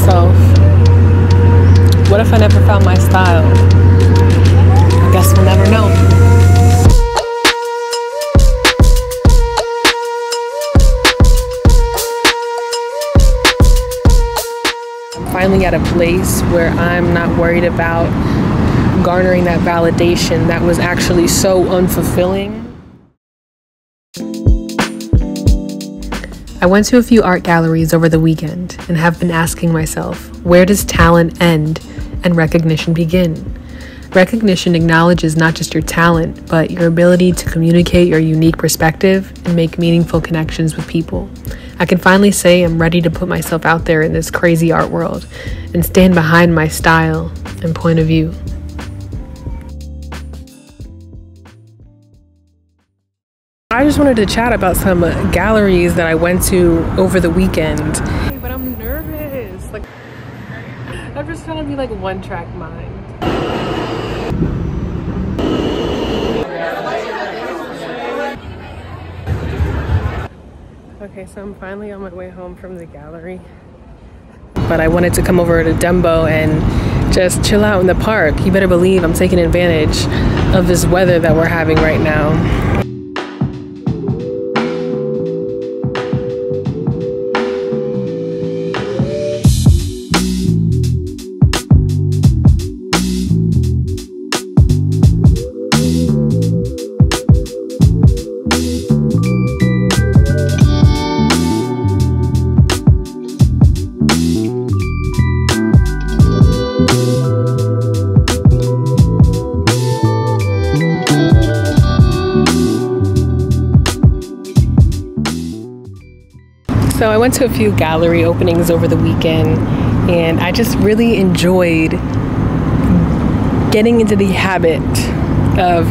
myself, what if I never found my style? I guess we'll never know. Finally at a place where I'm not worried about garnering that validation that was actually so unfulfilling. I went to a few art galleries over the weekend and have been asking myself, where does talent end and recognition begin? Recognition acknowledges not just your talent, but your ability to communicate your unique perspective and make meaningful connections with people. I can finally say I'm ready to put myself out there in this crazy art world and stand behind my style and point of view. I just wanted to chat about some galleries that I went to over the weekend. But I'm nervous. Like, I'm just trying to be like one-track mind. Okay, so I'm finally on my way home from the gallery. But I wanted to come over to Dumbo and just chill out in the park. You better believe I'm taking advantage of this weather that we're having right now. So I went to a few gallery openings over the weekend, and I just really enjoyed getting into the habit of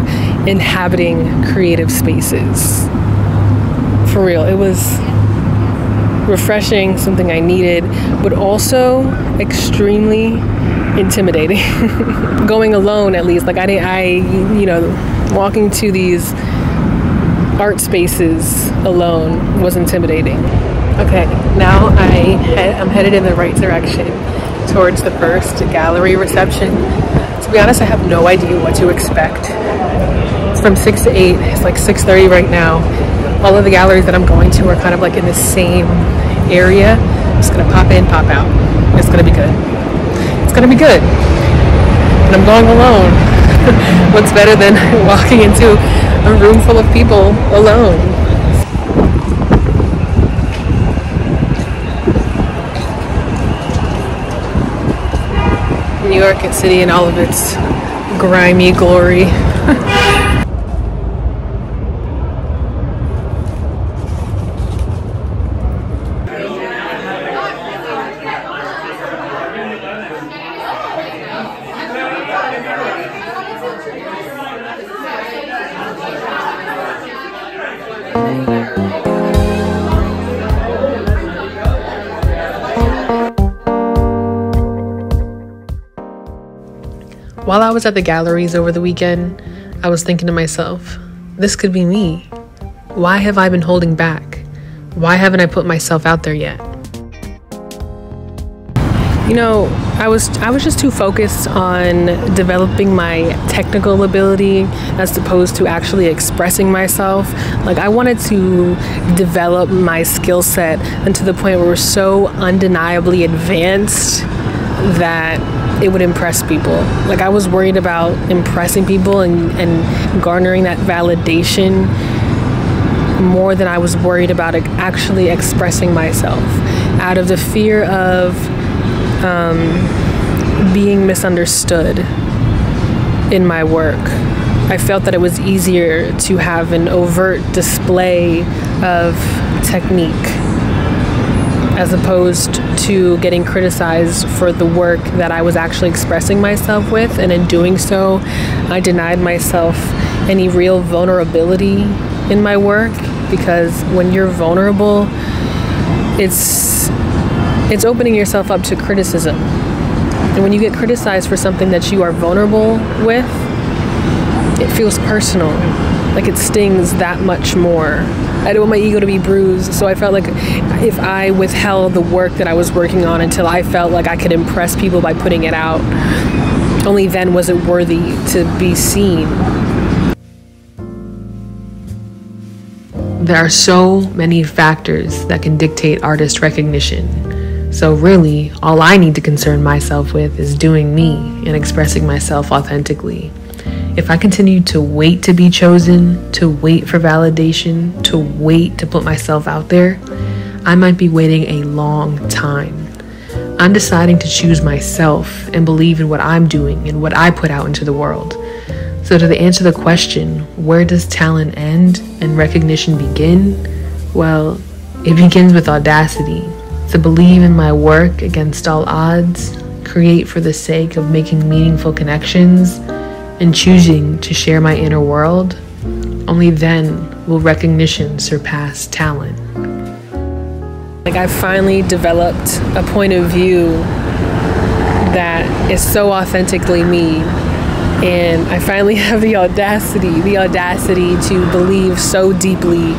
inhabiting creative spaces. For real, it was refreshing, something I needed, but also extremely intimidating. Going alone, at least, like walking to these art spaces alone was intimidating. Okay, now I'm headed in the right direction towards the first gallery reception. To be honest, I have no idea what to expect. It's from 6 to 8. It's like 6:30 right now. All of the galleries that I'm going to are kind of like in the same area. I'm just going to pop in, pop out. It's going to be good. It's going to be good. And I'm going alone. What's better than walking into a room full of people alone? New York City in all of its grimy glory. While I was at the galleries over the weekend, I was thinking to myself, this could be me. Why have I been holding back? Why haven't I put myself out there yet? You know, I was just too focused on developing my technical ability as opposed to actually expressing myself. Like, I wanted to develop my skill set until the point where we're so undeniably advanced that it would impress people. Like, I was worried about impressing people and garnering that validation more than I was worried about actually expressing myself, out of the fear of being misunderstood in my work. I felt that it was easier to have an overt display of technique as opposed to getting criticized for the work that I was actually expressing myself with. And in doing so, I denied myself any real vulnerability in my work, because when you're vulnerable, it's opening yourself up to criticism. And when you get criticized for something that you are vulnerable with, it feels personal, like it stings that much more. I didn't want my ego to be bruised, so I felt like if I withheld the work that I was working on until I felt like I could impress people by putting it out, only then was it worthy to be seen. There are so many factors that can dictate artist recognition. So really, all I need to concern myself with is doing me and expressing myself authentically. If I continue to wait to be chosen, to wait for validation, to wait to put myself out there, I might be waiting a long time. I'm deciding to choose myself and believe in what I'm doing and what I put out into the world. So to answer the question, where does talent end and recognition begin? Well, it begins with audacity. To believe in my work against all odds, create for the sake of making meaningful connections, and choosing to share my inner world. Only then will recognition surpass talent. Like, I finally developed a point of view that is so authentically me. And I finally have the audacity to believe so deeply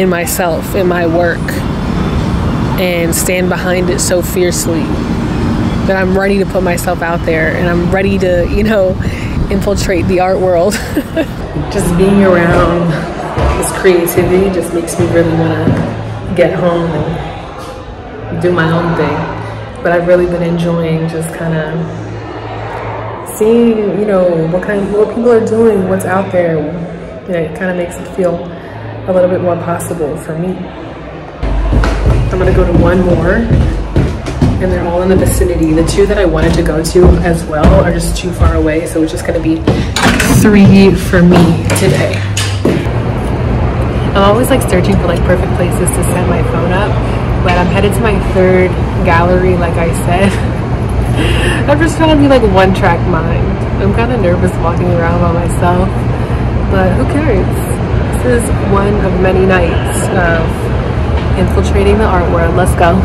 in myself, in my work, and stand behind it so fiercely that I'm ready to put myself out there and I'm ready to, infiltrate the art world. Just being around this creativity just makes me really want to get home and do my own thing. But I've really been enjoying just kind of seeing, what people are doing, what's out there. It kind of makes it feel a little bit more possible for me. I'm gonna go to one more, and they're all in the vicinity. The two that I wanted to go to as well are just too far away, so it's just gonna be three for me today. I'm always searching for perfect places to set my phone up, but I'm headed to my third gallery, like I said. I'm just trying to be one track mind. I'm kind of nervous walking around by myself, but who cares? This is one of many nights of infiltrating the art world. Let's go.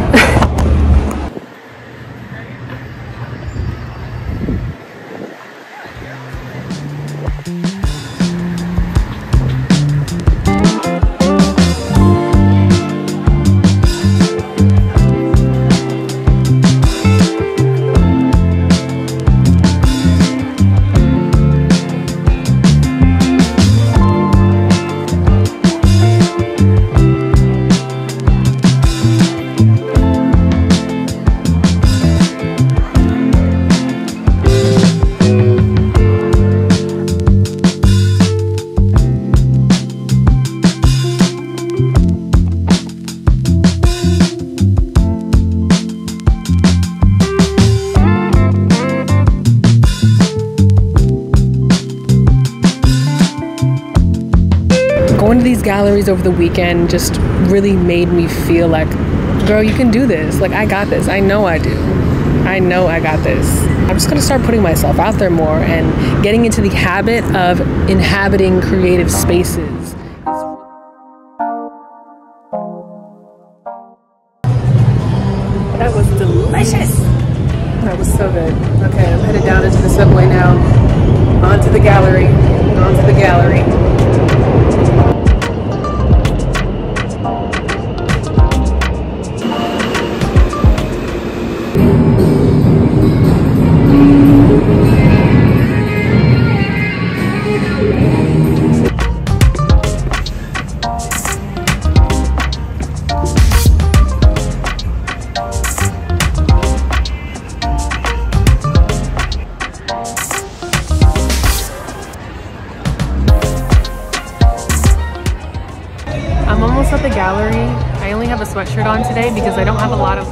Galleries over the weekend just really made me feel like, girl, you can do this. I got this. I know I do. I know I got this. I'm just gonna start putting myself out there more and getting into the habit of inhabiting creative spaces. That was delicious. That was so good. Okay, I'm headed down into the subway now. Onto the gallery. Onto the gallery. Sweatshirt on today because I don't have a lot of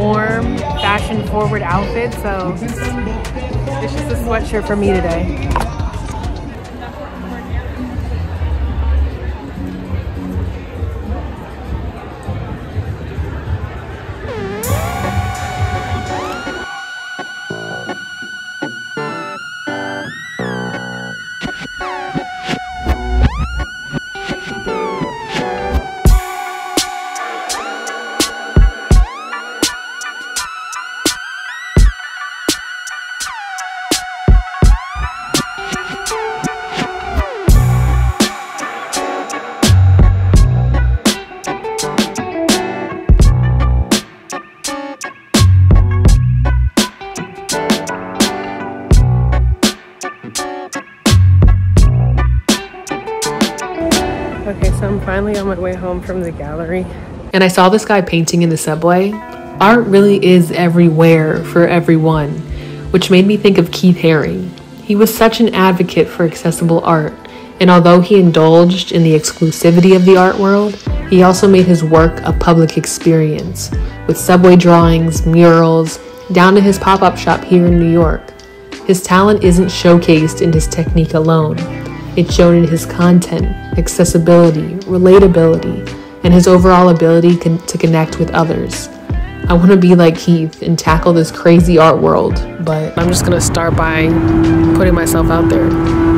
warm fashion forward outfits, so it's just a sweatshirt for me today. finally on my way home from the gallery. And I saw this guy painting in the subway. Art really is everywhere for everyone, which made me think of Keith Haring. He was such an advocate for accessible art, and although he indulged in the exclusivity of the art world, he also made his work a public experience, with subway drawings, murals, down to his pop-up shop here in New York. His talent isn't showcased in his technique alone. It's shown in his content, accessibility, relatability, and his overall ability to connect with others. I want to be like Keith and tackle this crazy art world, but I'm just gonna start by putting myself out there.